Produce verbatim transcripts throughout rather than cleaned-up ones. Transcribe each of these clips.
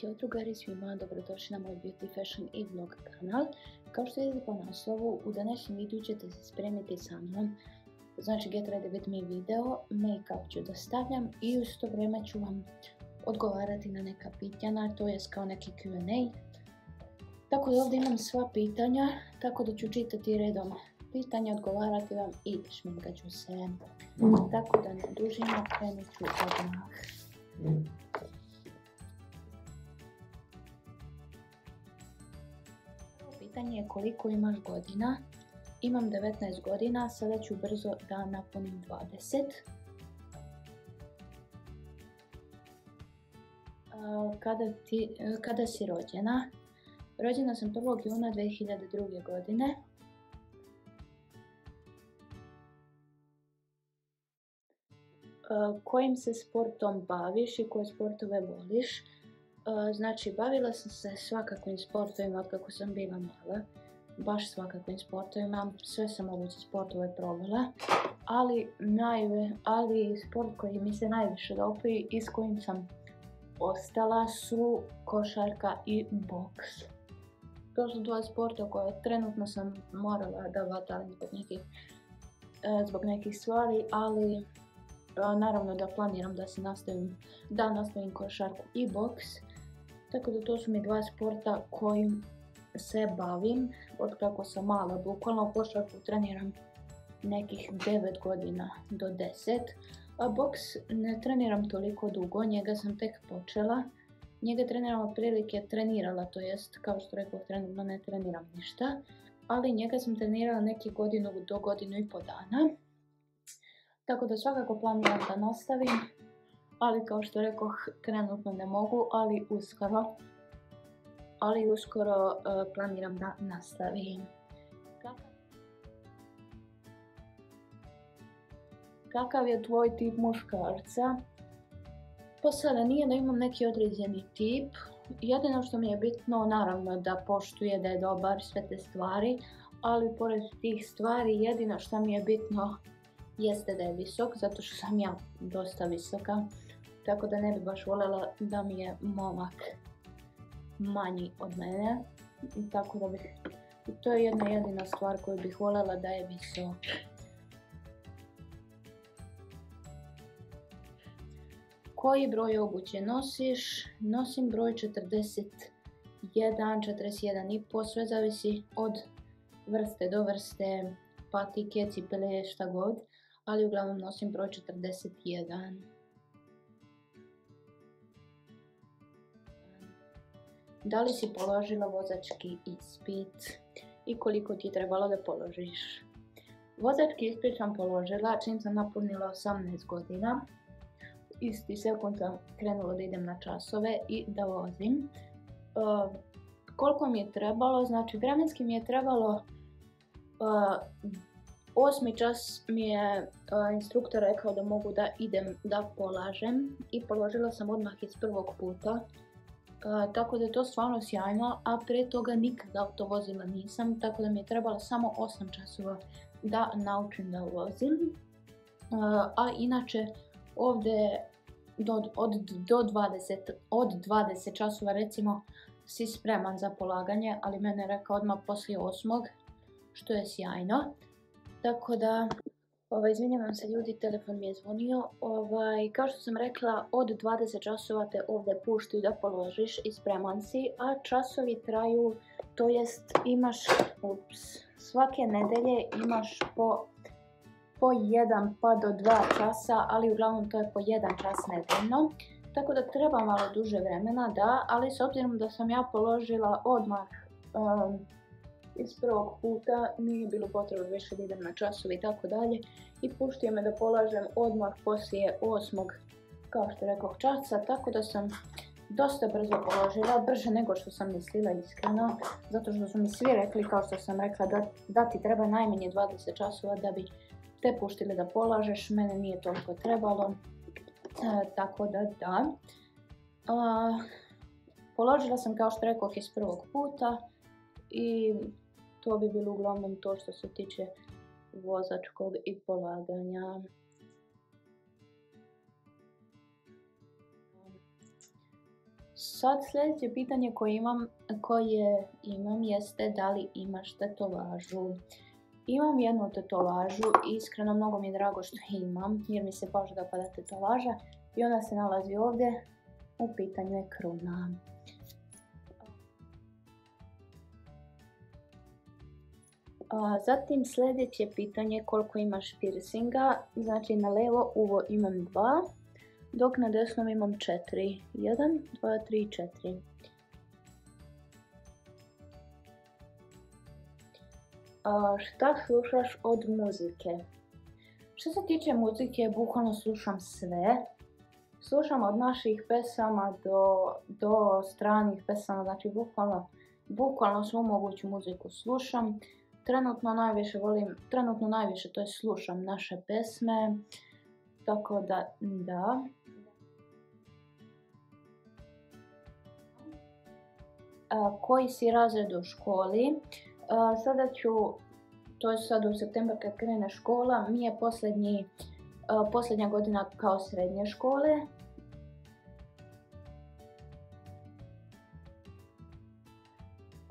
Ćao drugari svima, dobrodošli na moj Beauty Fashion i vlog kanal. Kao što vidite po naslovu, u današnjem videu ćete se spremiti sa mnom. Znači get ready with me video, make-up ću da stavljam i uz to vrijeme ću vam odgovarati na neka pitanja, to je kao neki Q and A. Tako da ovdje imam sva pitanja, tako da ću čitati redom pitanja, odgovarati vam i šminkat ću se. Tako da ne dužimo, krenut ću odmah. Pitanje je koliko imaš godina. Imam devetnaest godina, sada ću brzo da napunim dvadeset. Kada, ti, kada si rođena? Rođena sam prvog juna dve hiljade druge. godine. Kojim se sportom baviš i koje sportove voliš? Znači, bavila sam se svakakvim sportovima od kako sam bila mala, baš svakakvim sportovima, sve sam moguće sportove probala, ali, najve, ali sport koji mi se najviše dopao i s kojim sam ostala su košarka i boks. To su dva sporta koje trenutno sam morala da vatam zbog nekih, zbog nekih stvari, ali naravno da planiram da se nastavim, da nastavim košarku i boks. Tako da to su mi dva sporta kojim se bavim od kako sam mala. Bukvalno košarku treniram nekih devet godina do deset. A boks ne treniram toliko dugo, njega sam tek počela. Njega treniram otprilike trenirala, to jest kao što rekao trenutno ne treniram ništa. Ali njega sam trenirala neki godinu do godinu i po dana. Tako da svakako planiram da nastavim, ali kao što rekoh trenutno ne mogu, ali uskoro, ali uskoro uh, planiram da nastavim. Kakav, Kakav je tvoj tip muškarca? Pa sada nije da imam neki određeni tip, jedino što mi je bitno naravno da poštuje, da je dobar, sve te stvari, ali pored tih stvari jedino što mi je bitno jeste da je visok, zato što sam ja dosta visoka, tako da ne bi baš voljela da mi je momak manji od mene, tako da bih, to je jedna jedina stvar koju bih voljela, da je visok. Koji broj obuće nosiš? Nosim broj četrdeset jedan, četrdeset jedan i pol, sve zavisi od vrste do vrste, patike, cipele, šta god. Ali uglavnom nosim broj četrdeset jedan. Da li si položila vozački ispit i koliko ti je trebalo da položiš? Vozački ispit sam položila čim sam napunila osamnaest godina. Isti sekund sam krenula da idem na časove i da vozim. Uh, koliko mi je trebalo? Znači vremenski mi je trebalo uh, osmi čas mi je uh, instruktor rekao da mogu da idem da polažem i položila sam odmah iz prvog puta, uh, tako da je to stvarno sjajno, a prije toga nikad auto vozila nisam, tako da mi je trebalo samo osam časova da naučim da vozim. Uh, a inače ovdje do, od, do dvadeset, od dvadeset časova recimo si spreman za polaganje, ali mene je rekao odmah poslije osmog, što je sjajno. Tako da, ovaj, izvinjavam se ljudi, telefon mi je zvonio. Ovaj, kao što sam rekla, od dvadeset časova te ovdje puštaju da položiš i spreman si, a časovi traju, to jest imaš, ups, svake nedelje imaš po, po jedan pa do dva časa, ali uglavnom to je po jedan čas nedeljno. Tako da treba malo duže vremena, da, ali s obzirom da sam ja položila odmah um, iz prvog puta, nije bilo potrebno više da idem na časove i tako dalje i puštio me da polažem odmah poslije osmog, kao što rekoh, časa, tako da sam dosta brzo položila, brže nego što sam mislila iskreno, zato što su mi svi rekli, kao što sam rekla, da, da ti treba najmanje dvadeset časova da bi te puštili da polažeš, mene nije toliko trebalo, e, tako da da. A, položila sam, kao što rekoh, iz prvog puta i to bi bilo uglavnom to što se tiče vozačkog i polaganja. Sad sljedeće pitanje koje imam, koje imam jeste da li imaš tetovažu. Imam jednu tetovažu i iskreno mnogo mi je drago što imam jer mi se baš dopada tetovaža i ona se nalazi ovdje, u pitanju je kruna. A zatim sljedeće pitanje koliko imaš piercinga, znači na levo uvo imam dva, dok na desnom imam četiri. Jedan, dva, tri, četiri. A šta slušaš od muzike? Što se tiče muzike, bukvalno slušam sve. Slušam od naših pesama do, do stranih pesama, znači bukvalno, bukvalno svu moguću muziku slušam. Trenutno najviše volim, trenutno najviše to je slušam naše pesme, tako da da. A, koji si razred u školi? A, sada ću, to je sad u septembru kad krene škola, mi je posljednji, a, posljednja godina kao srednje škole.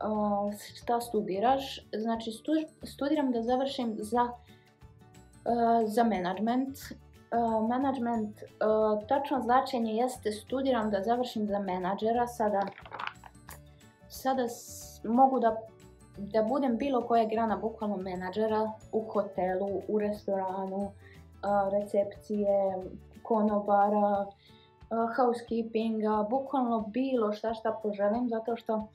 Uh, šta studiraš? Znači stu, studiram da završim za, uh, za management. Uh, management, uh, tačno značenje jeste studiram da završim za menadžera. Sada, sada s, mogu da, da budem bilo koja grana bukvalno menadžera u hotelu, u restoranu, uh, recepcije, konobara, uh, housekeepinga, bukvalno bilo šta šta poželim zato što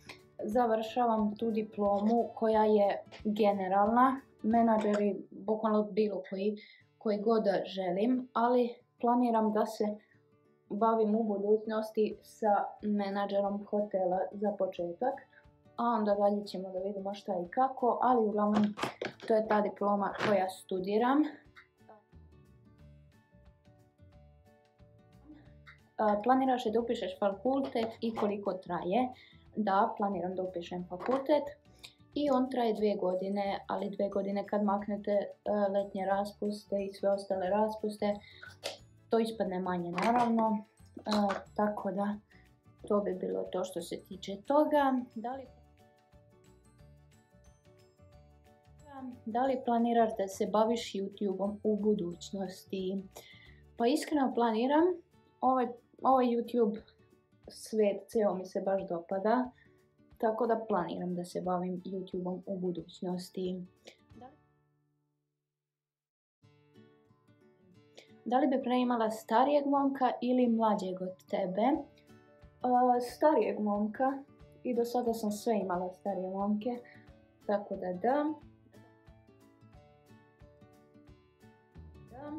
završavam tu diplomu koja je generalna, menadžeri bukvalno bilo koji, koji god želim, ali planiram da se bavim u budućnosti sa menadžerom hotela za početak, a onda dalje ćemo da vidimo šta i kako, ali uglavnom to je ta diploma koja studiram. Planiraš da upišeš fakultet i koliko traje? Da, planiram da upišem fakultet i on traje dvije godine, ali dvije godine kad maknete letnje raspuste i sve ostale raspuste, to ispadne manje naravno, e, tako da to bi bilo to što se tiče toga. Da li, da li planiraš da se baviš YouTube-om u budućnosti? Pa iskreno planiram, ovaj, ovaj YouTube svijet ceo mi se baš dopada, tako da planiram da se bavim YouTube-om u budućnosti. Da li bi preimala starijeg momka ili mlađeg od tebe? Uh, starijeg momka, i do sada sam sve imala starije momke, tako da da. Da,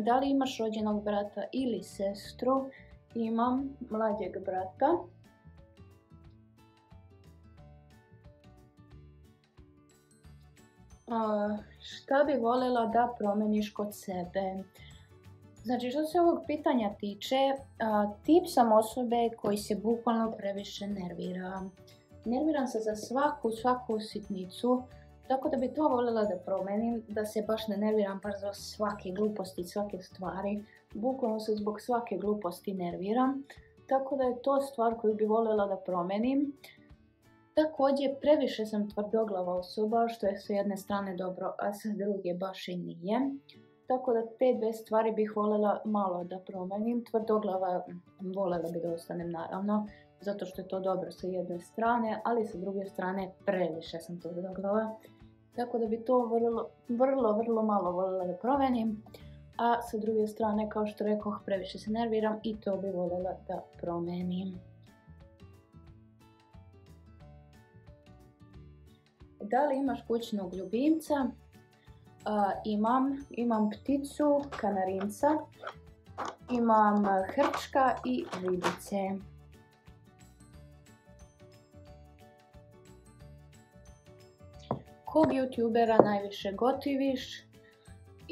da li imaš rođenog brata ili sestru? Imam mlađeg brata. A, šta bi voljela da promeniš kod sebe? Znači što se ovog pitanja tiče, a, tip sam osobe koji se bukvalno previše nervira. Nerviram se za svaku, svaku sitnicu, tako da bi to voljela da promenim, da se baš ne nerviram baš za svake gluposti, svake stvari. Bukvalno se zbog svake gluposti nerviram, tako da je to stvar koju bi voljela da promenim. Također, previše sam tvrdoglava osoba, što je s jedne strane dobro, a s druge baš i nije. Tako da te dve stvari bih voljela malo da promenim. Tvrdoglava voljela bi da ostanem naravno, zato što je to dobro s jedne strane, ali s druge strane previše sam tvrdoglava. Tako da bi to vrlo, vrlo, vrlo malo voljela da promenim. A sa druge strane, kao što rekoh, previše se nerviram i to bi voljela da promenim. Da li imaš kućnog ljubimca? Uh, imam, imam pticu, kanarinca, imam hrčka i ribice. Kog youtubera najviše gotiviš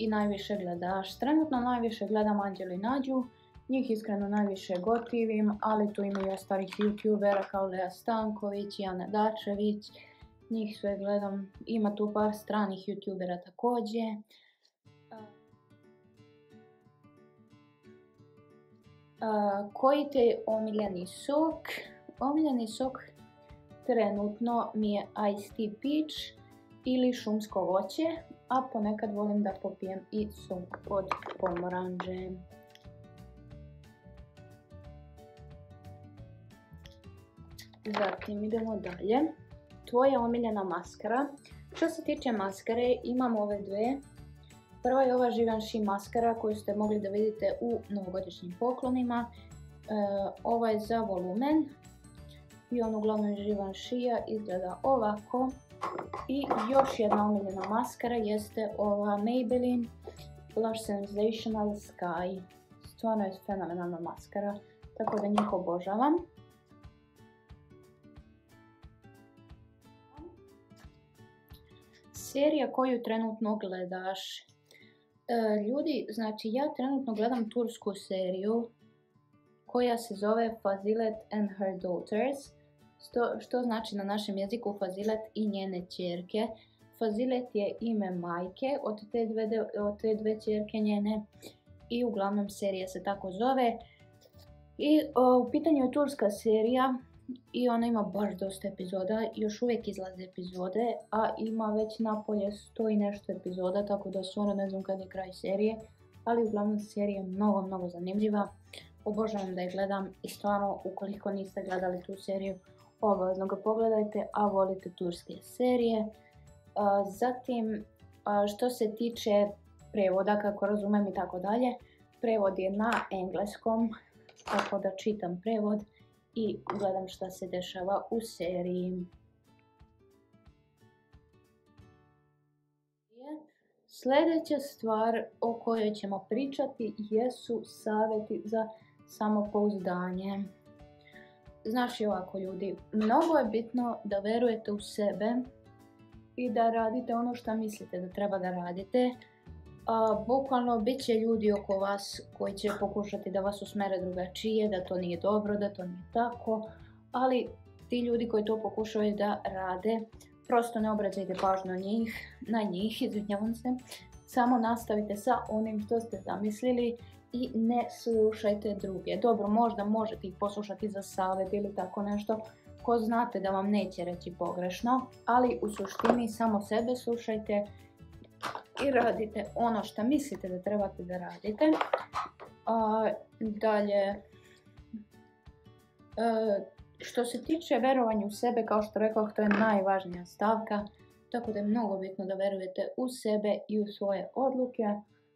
i najviše gledaš? Trenutno najviše gledam Anđeli Nađu, njih iskreno najviše gotivim, ali tu ima i ostalih youtubera kao Lea Stanković, Jana Dačević, njih sve gledam, ima tu par stranih youtubera također. Koji te je omiljeni sok? Omiljeni sok trenutno mi je Ice Tea Peach ili šumsko voće, a ponekad volim da popijem i sok od pomoranđe. Zatim idemo dalje. Tvoja omiljena maskara. Što se tiče maskare, imam ove dve. Prva je ova Givenchy maskara koju ste mogli da vidite u novogodišnjim poklonima. E, ova je za volumen. I on uglavnom Givenchy-a izgleda ovako. I još jedna omiljena maskara jeste ova Maybelline L'Arch Sensational Sky. Stvarno je fenomenalna maskara, tako da njih obožavam. Serija koju trenutno gledaš. Ljudi, znači ja trenutno gledam tursku seriju koja se zove Fazilet and her Daughters, što, što znači na našem jeziku Fazilet i njene ćerke. Fazilet je ime majke od te dve, od te dve ćerke njene i uglavnom serija se tako zove. I o, u pitanju je turska serija. I ona ima baš dosta epizoda, još uvijek izlaze epizode, a ima već napolje sto i nešto epizoda, tako da su ono, ne znam kad je kraj serije, ali uglavnom serija je mnogo, mnogo zanimljiva. Obožavam da je gledam i stvarno ukoliko niste gledali tu seriju, obavezno ga pogledajte, a volite turske serije. Zatim, što se tiče prevoda, kako razumem i tako dalje, prevod je na engleskom, tako da čitam prevod i gledam šta se dešava u seriji. Sljedeća stvar o kojoj ćemo pričati jesu savjeti za samopouzdanje. Znači ovako ljudi, mnogo je bitno da vjerujete u sebe i da radite ono što mislite da treba da radite. A, bukvalno bit će ljudi oko vas koji će pokušati da vas usmere drugačije, da to nije dobro, da to nije tako, ali ti ljudi koji to pokušaju da rade, prosto ne obraćajte pažnju njih, na njih, izvinjavam se, samo nastavite sa onim što ste zamislili i ne slušajte druge. Dobro, možda možete ih poslušati za savjet ili tako nešto ko znate da vam neće reći pogrešno, ali u suštini samo sebe slušajte i radite ono što mislite da trebate da radite. A, dalje, a, što se tiče vjerovanja u sebe, kao što rekao, to je najvažnija stavka, tako da je mnogo bitno da vjerujete u sebe i u svoje odluke.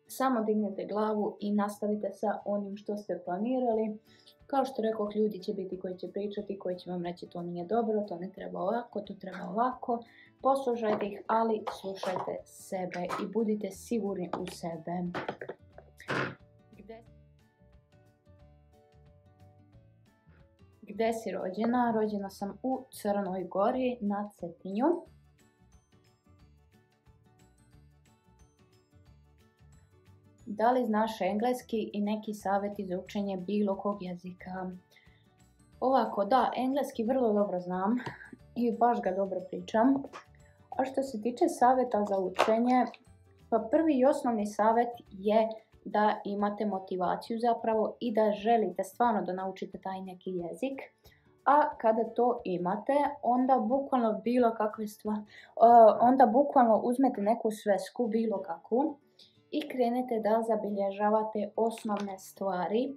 Samo dignete glavu i nastavite sa onim što ste planirali. Kao što rekao, ljudi će biti koji će pričati, koji će vam reći to nije dobro, to ne treba ovako, to treba ovako. Poslušajte ih, ali slušajte sebe i budite sigurni u sebe. Gde, Gde si rođena? Rođena sam u Crnoj Gori, na Cetinju. Da li znaš engleski i neki savjeti za učenje bilo kog jezika? Ovako, da, engleski vrlo dobro znam i baš ga dobro pričam. A što se tiče savjeta za učenje, pa prvi i osnovni savjet je da imate motivaciju zapravo i da želite stvarno da naučite taj neki jezik. A kada to imate, onda bukvalno bilo kakve stvari, onda bukvalno uzmete neku svesku, bilo kakvu, i krenete da zabilježavate osnovne stvari.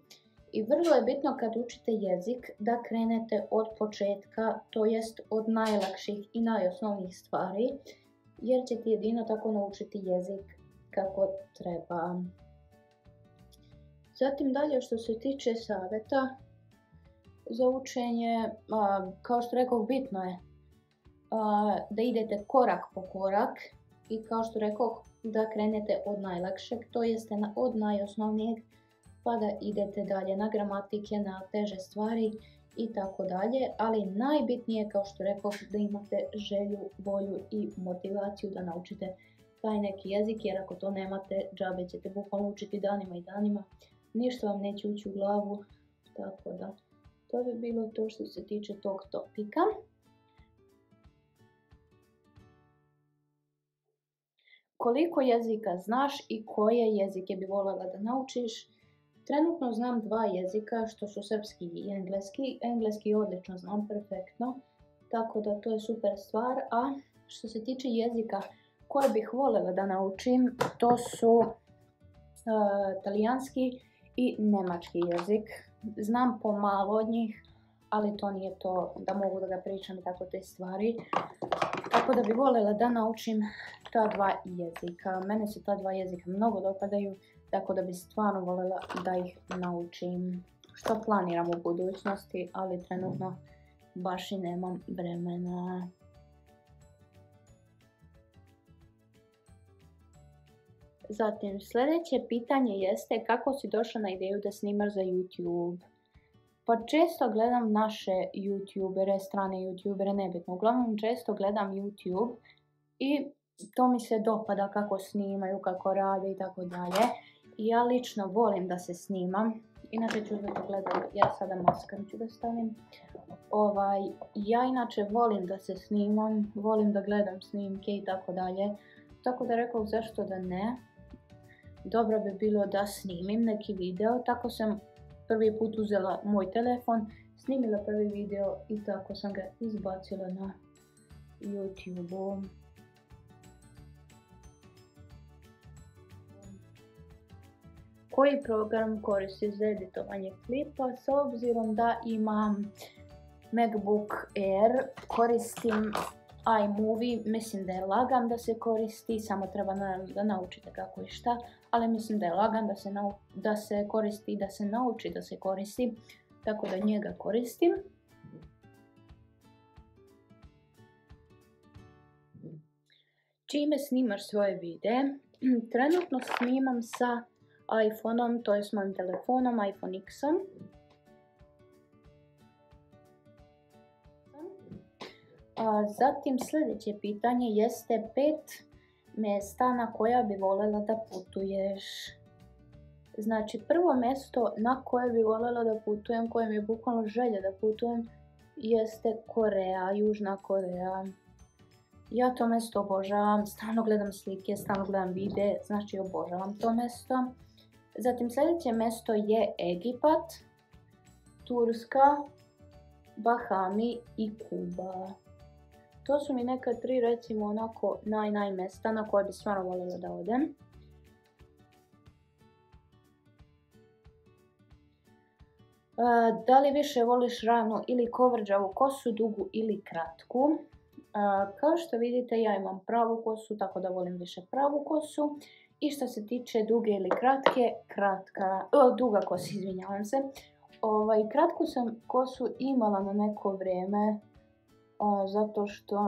I vrlo je bitno kad učite jezik da krenete od početka, to jest od najlakših i najosnovnijih stvari, jer ćete jedino tako naučiti jezik kako treba. Zatim dalje, što se tiče savjeta za učenje, a, kao što rekao, bitno je a, da idete korak po korak i kao što rekao, da krenete od najlakšeg, to jeste od najosnovnijeg, pa da idete dalje na gramatike, na teže stvari i tako dalje, ali najbitnije, kao što rekao, da imate želju, volju i motivaciju da naučite taj neki jezik, jer ako to nemate, džabe ćete bukvalno učiti danima i danima, ništa vam neće ući u glavu, tako da to bi bilo to što se tiče tog topika. Koliko jezika znaš i koje jezike bi voljela da naučiš? Trenutno znam dva jezika, što su srpski i engleski. Engleski odlično znam, perfektno, tako da to je super stvar. A što se tiče jezika koje bih voljela da naučim, to su e, talijanski i nemački jezik. Znam pomalo od njih, ali to nije to da mogu da ga pričam i tako te stvari. Tako da bih voljela da naučim ta dva jezika. Mene se ta dva jezika mnogo dopadaju, tako da bih stvarno voljela da ih naučim. Što planiram u budućnosti, ali trenutno baš i nemam vremena. Zatim, sljedeće pitanje jeste kako si došla na ideju da snimaš za YouTube? Pa često gledam naše YouTubere, strane YouTubere, nebitno. Uglavnom često gledam YouTube i to mi se dopada kako snimaju, kako rade i tako dalje. I ja lično volim da se snimam. Inače ću da gledam, ja sada maskaru ću da stavim. Ovaj, ja inače volim da se snimam, volim da gledam snimke i tako dalje. Tako da rekao zašto da ne. Dobro bi bilo da snimim neki video, tako sam prvi put uzela moj telefon, snimila prvi video i tako sam ga izbacila na YouTube-u. Koji program koristi za editovanje klipa? S obzirom da imam Macbook Air, koristim iMovie, mislim da je lagan da se koristi, samo treba naravno da naučite kako i šta, ali mislim da je lagan da se, nau, da se koristi i da se nauči da se koristi, tako da njega koristim. Čime snimaš svoje videe? Trenutno snimam sa iPhone-om, to je s mojim telefonom, iPhone X-om. A zatim sljedeće pitanje jeste pet mjesta na koja bi voljela da putuješ. Znači, prvo mjesto na koje bi voljela da putujem, koje mi je bukvalno želja da putujem, jeste Koreja, Južna Koreja. Ja to mjesto obožavam, stalno gledam slike, stalno gledam videe, znači obožavam to mjesto. Zatim sljedeće mjesto je Egipat, Turska, Bahami i Kuba. To su mi neka tri, recimo, onako naj naj mjesta na koje bi stvarno voljela da odem. Uh, da li više voliš ravnu ili kovrđavu kosu, dugu ili kratku? Uh, kao što vidite, ja imam pravu kosu, tako da volim više pravu kosu. I što se tiče duge ili kratke, kratka, uh, duga kosa, izvinjavam se. Ovaj, kratku sam kosu imala na neko vrijeme, zato što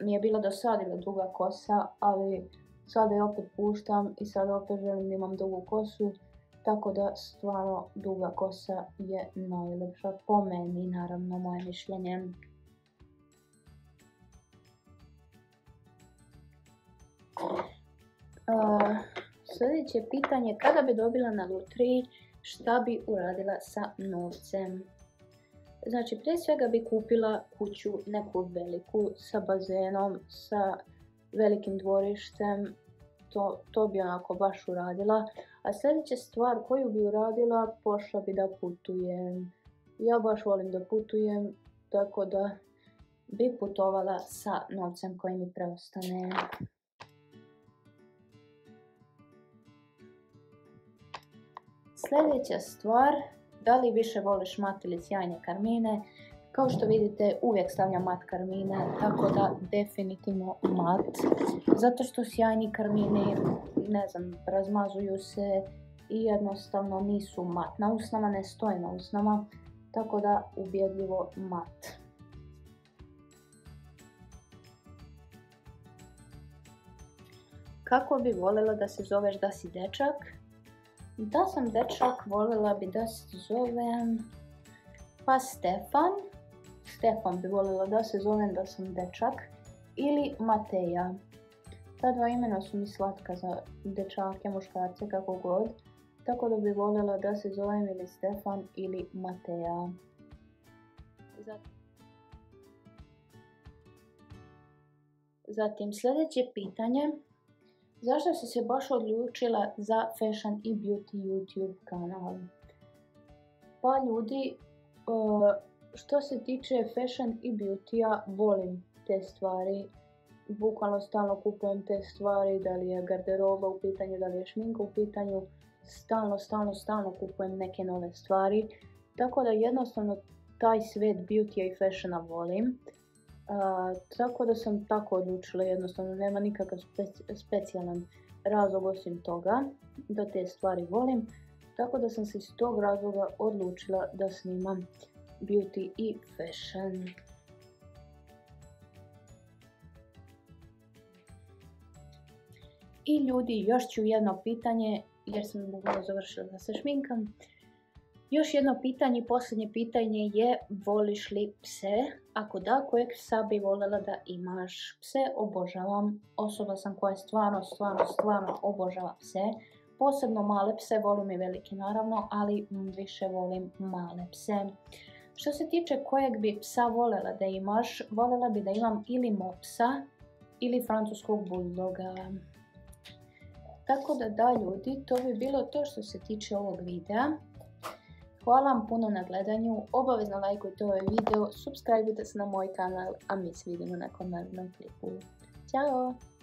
mi je bila dosadila duga kosa, ali sada je opet puštam i sada opet želim da imam dugu kosu, tako da stvarno duga kosa je najljepša po meni, naravno, moje mišljenje. Uh, sljedeće pitanje, kada bi dobila na lutriji, šta bi uradila sa novcem? Znači, prije svega bi kupila kuću neku veliku, sa bazenom, sa velikim dvorištem, to, to bi onako baš uradila. A sljedeća stvar koju bi uradila, pošla bi da putujem. Ja baš volim da putujem, tako da bi putovala sa novcem koji mi preostane. Sljedeća stvar, da li više voliš mat ili sjajne karmine? Kao što vidite, uvijek stavljam mat karmine, tako da definitivno mat. Zato što sjajni karmini, ne znam, razmazuju se i jednostavno nisu mat na usnama, ne stoje na usnama, tako da ubjedljivo mat. Kako bi voljela da se zoveš da si dečak? Da sam dečak, voljela bi da se zovem pa Stefan. Stefan bi voljela da se zovem da sam dečak. Ili Mateja. Ta dva imena su mi slatka za dečake, muškarce, kako god. Tako da bi voljela da se zovem ili Stefan ili Mateja. Zatim sljedeće pitanje. Zašto si se baš odlučila za fashion i beauty YouTube kanal? Pa ljudi, što se tiče fashion i beauty, ja volim te stvari. Bukvalno stalno kupujem te stvari, da li je garderoba u pitanju, da li je šminka u pitanju. Stalno, stalno, stalno kupujem neke nove stvari. Tako da jednostavno taj svijet beauty i fashiona volim. Uh, tako da sam tako odlučila, jednostavno nema nikakav speci specijalan razlog osim toga da te stvari volim, tako da sam se iz tog razloga odlučila da snimam beauty i fashion. I ljudi, još ću jedno pitanje jer sam bukvalno završila da se šminkam. Još jedno pitanje, posljednje pitanje je, voliš li pse? Ako da, kojeg psa bi voljela da imaš? Pse obožavam, osoba sam koja stvarno, stvarno, stvarno obožava pse. Posebno male pse, volim i velike naravno, ali više volim male pse. Što se tiče kojeg bi psa voljela da imaš, voljela bi da imam ili mopsa ili francuskog buldoga. Tako da da ljudi, to bi bilo to što se tiče ovog videa. Hvala vam puno na gledanju, obavezno lajkujte ovaj video, subscribeujte se na moj kanal, a mi se vidimo nakon narednog klipu. Ćao!